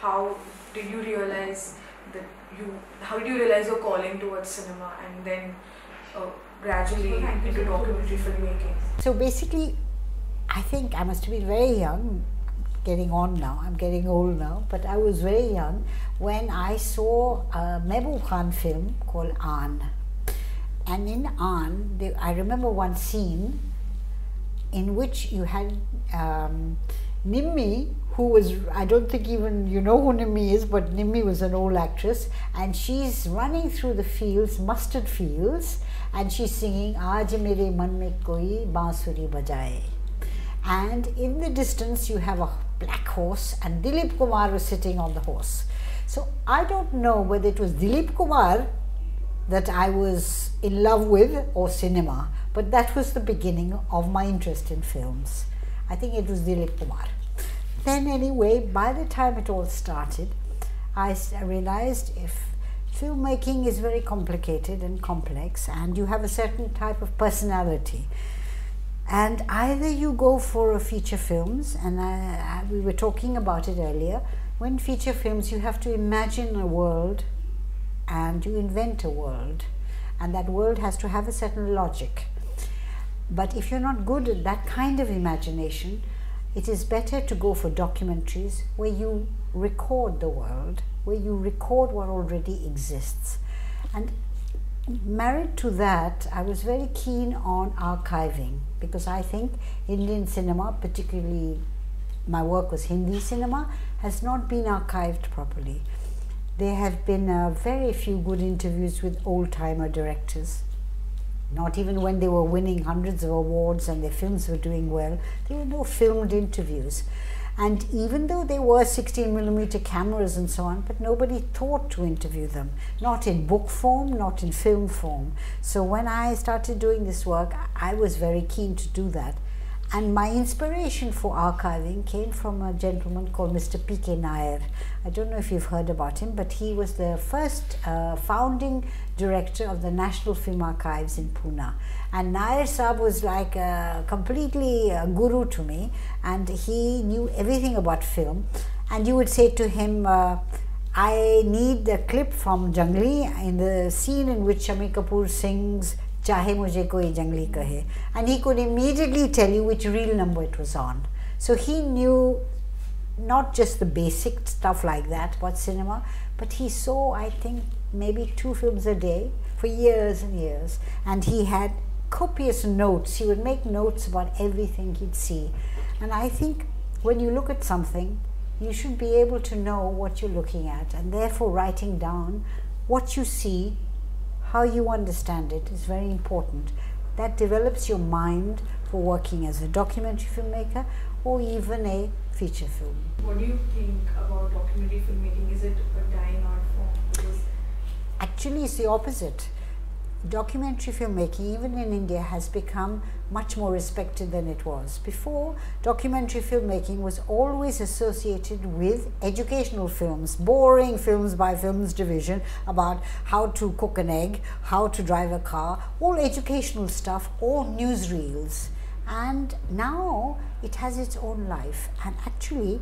how did you realize your calling towards cinema, and then gradually into documentary filmmaking? So basically, I think I must have been very young, getting on now, I'm getting old now, but I was very young when I saw a Mehboob Khan film called Aan. And in Aan, I remember one scene in which you had Nimmi, who was, I don't think even you know who Nimmi is, but Nimmi was an old actress, and she's running through the fields, mustard fields, and she's singing Aaj Mere Man Mein Koi Bansuri Bajaye. And in the distance you have a black horse, and Dilip Kumar was sitting on the horse. So I don't know whether it was Dilip Kumar that I was in love with or cinema, but that was the beginning of my interest in films. I think it was Dilip Kumar. Then anyway, by the time it all started, I realized filmmaking is very complicated and complex, and you have a certain type of personality. And either you go for feature films, and we were talking about it earlier, when feature films you have to imagine a world and you invent a world, and that world has to have a certain logic. But if you're not good at that kind of imagination, it is better to go for documentaries where you record the world, where you record what already exists. And married to that, I was very keen on archiving, because I think Indian cinema, particularly my work was Hindi cinema, has not been archived properly. There have been very few good interviews with old-timer directors. Not even when they were winning hundreds of awards and their films were doing well, there were no filmed interviews. And even though there were 16mm cameras and so on, but nobody thought to interview them, not in book form, not in film form. So when I started doing this work, I was very keen to do that. And my inspiration for archiving came from a gentleman called Mr. P.K. Nair. I don't know if you've heard about him, but he was the first founding director of the National Film Archives in Pune. And Nair Saab was like completely a guru to me, and he knew everything about film. And you would say to him, I need a clip from Jungli in the scene in which Shami Kapoor sings Chahe Mujhe Koi Jungli Kahe, and he could immediately tell you which reel number it was on. So he knew not just the basic stuff like that about cinema, but he saw, I think, maybe 2 films a day for years and years, and he had copious notes. He would make notes about everything he'd see. And I think when you look at something, you should be able to know what you're looking at, and therefore writing down what you see, how you understand it, is very important. That develops your mind for working as a documentary filmmaker or even a feature film. What do you think about documentary filmmaking? Is it a dying art form? Because actually, it's the opposite. Documentary filmmaking, even in India, has become much more respected than it was. Before, documentary filmmaking was always associated with educational films, boring films by Films Division about how to cook an egg, how to drive a car, all educational stuff, all newsreels. And now it has its own life. And actually,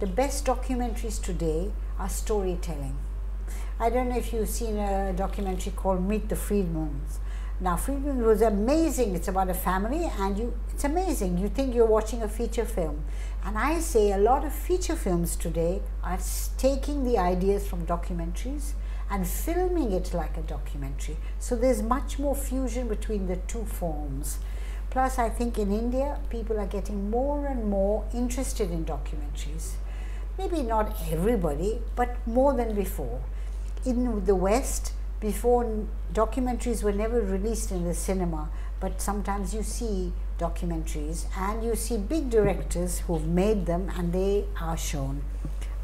the best documentaries today are storytelling. I don't know if you've seen a documentary called Meet the Friedmans. Now, Friedman was amazing. It's about a family, and it's amazing. You think you're watching a feature film. And I say a lot of feature films today are taking the ideas from documentaries and filming it like a documentary. So there's much more fusion between the 2 forms. Plus, I think in India, people are getting more and more interested in documentaries. Maybe not everybody, but more than before. In the West, before, documentaries were never released in the cinema, but sometimes you see documentaries and you see big directors who've made them, and they are shown.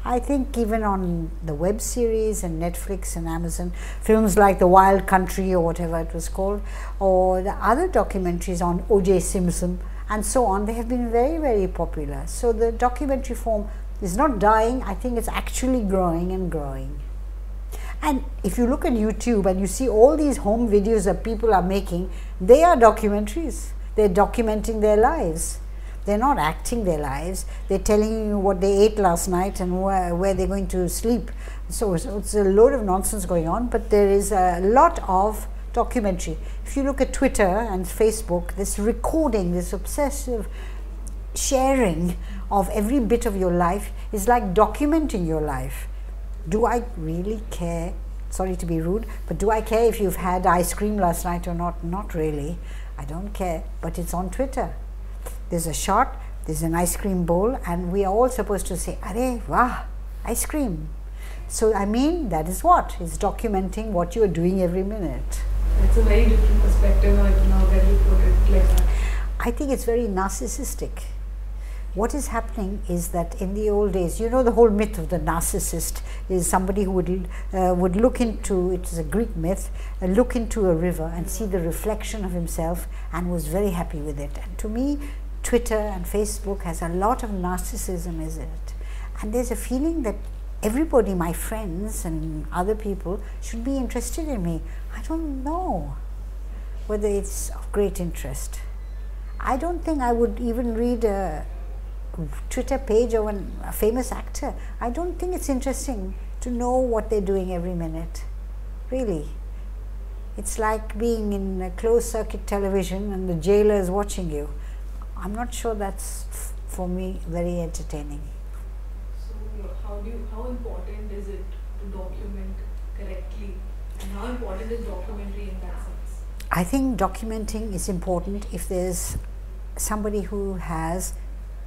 I think even on the web series and Netflix and Amazon, films like The Wild Country or whatever it was called, or the other documentaries on O.J. Simpson and so on, they have been very, very popular. So the documentary form is not dying. I think it's actually growing and growing. And if you look at YouTube and you see all these home videos that people are making, they are documentaries. They're documenting their lives. They're not acting their lives. They're telling you what they ate last night and where they're going to sleep. So it's a load of nonsense going on, but there is a lot of documentary. If you look at Twitter and Facebook, this recording, this obsessive sharing of every bit of your life is like documenting your life. Do I really care? Sorry to be rude, but do I care if you've had ice cream last night or not? Not really. I don't care, but it's on Twitter. There's a shot, there's an ice cream bowl, and we are all supposed to say, "Arey, wah, ice cream." So, I mean, that is what? It's documenting what you are doing every minute. It's a very different perspective, I don't know where you put it like that. I think it's very narcissistic. What is happening is that in the old days, you know, the whole myth of the narcissist is somebody who would look into, it is a Greek myth, look into a river and see the reflection of himself and was very happy with it. And to me, Twitter and Facebook has a lot of narcissism, is it? And there's a feeling that everybody, my friends and other people, should be interested in me. I don't know whether it's of great interest. I don't think I would even read a Twitter page of a famous actor. I don't think it's interesting to know what they're doing every minute, really. It's like being in a closed-circuit television and the jailer is watching you. I'm not sure that's, for me, very entertaining. How important is it to document correctly, and how important is documentary in that sense? I think documenting is important if there's somebody who has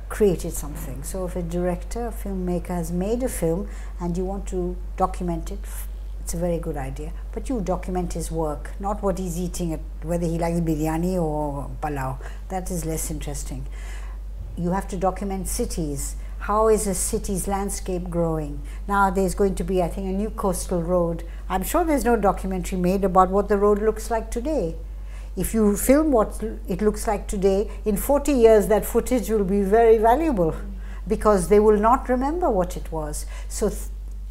created something. So if a director, a filmmaker has made a film and you want to document it, it's a very good idea. But you document his work, not what he's eating, whether he likes biryani or palau. That is less interesting. You have to document cities. How is a city's landscape growing? Now there's going to be, I think, a new coastal road. I'm sure there's no documentary made about what the road looks like today. If you film what it looks like today, in 40 years that footage will be very valuable because they will not remember what it was. So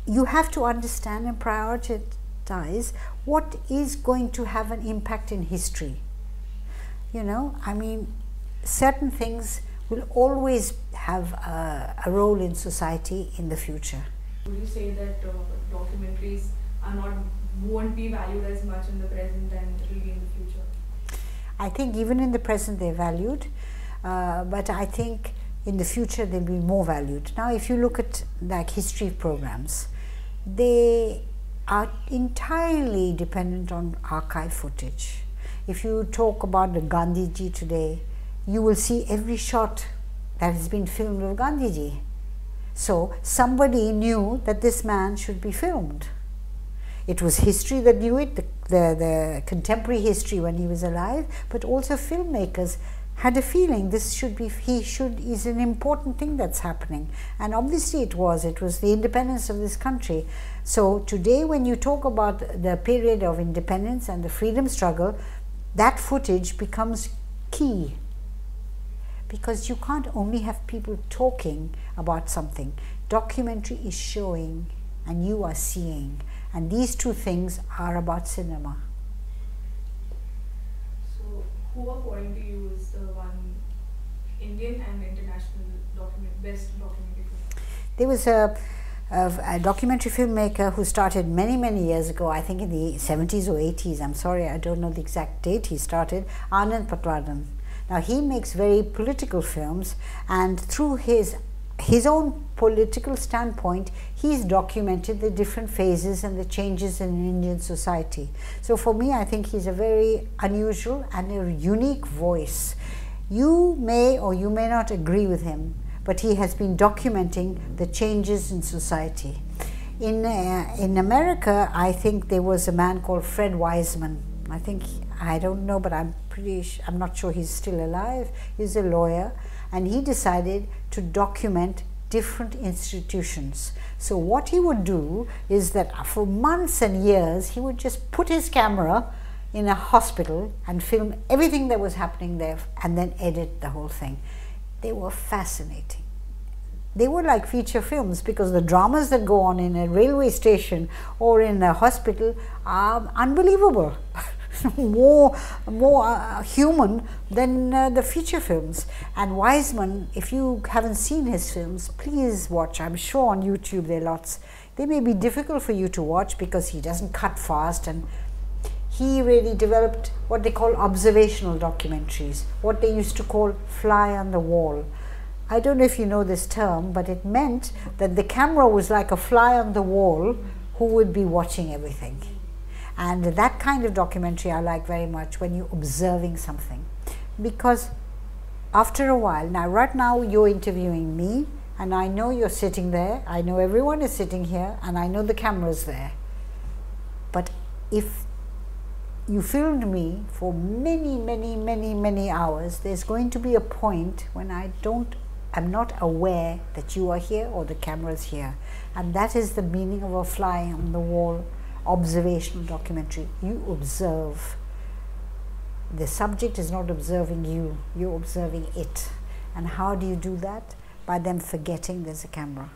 you have to understand and prioritize what is going to have an impact in history. You know, I mean, certain things will always have a role in society in the future. Would you say that documentaries are not, won't be valued as much in the present and really in the future? I think even in the present they're valued, but I think in the future they'll be more valued. Now if you look at like history programs, they are entirely dependent on archive footage. If you talk about the Gandhiji today, you will see every shot that has been filmed of Gandhiji. So somebody knew that this man should be filmed. It was history that knew it, the contemporary history when he was alive, but also filmmakers had a feeling this should be, is an important thing that's happening. And obviously it was the independence of this country. So today when you talk about the period of independence and the freedom struggle, that footage becomes key. Because you can't only have people talking about something. Documentary is showing and you are seeing. And these two things are about cinema. So who according to you is the one Indian and international best documentary film? There was a documentary filmmaker who started many years ago, I think in the 70s or 80s, I'm sorry, I don't know the exact date he started, Anand Patwardhan. Now he makes very political films, and through his own political standpoint, he's documented the different phases and the changes in Indian society. So for me, I think he's a very unusual and a unique voice. You may or you may not agree with him, but he has been documenting the changes in society. In America, I think there was a man called Fred Wiseman. I think, I don't know, but I'm not sure he's still alive. He's a lawyer, and he decided to document different institutions. So what he would do is that for months and years, he would just put his camera in a hospital and film everything that was happening there and then edit the whole thing. They were fascinating. They were like feature films because the dramas that go on in a railway station or in a hospital are unbelievable. more human than the feature films. And Wiseman, if you haven't seen his films, please watch. I'm sure on YouTube there are lots. They may be difficult for you to watch because he doesn't cut fast, and he really developed what they call observational documentaries, what they used to call fly on the wall. I don't know if you know this term, but it meant that the camera was like a fly on the wall who would be watching everything. And that kind of documentary I like very much, when you're observing something. Because after a while, now right now you're interviewing me, and I know you're sitting there, I know everyone is sitting here, and I know the camera's there. But if you filmed me for many hours, there's going to be a point when I'm not aware that you are here or the camera's here. And that is the meaning of a fly on the wall observational documentary. You observe. The subject is not observing you, you're observing it. And how do you do that? By them forgetting there's a camera.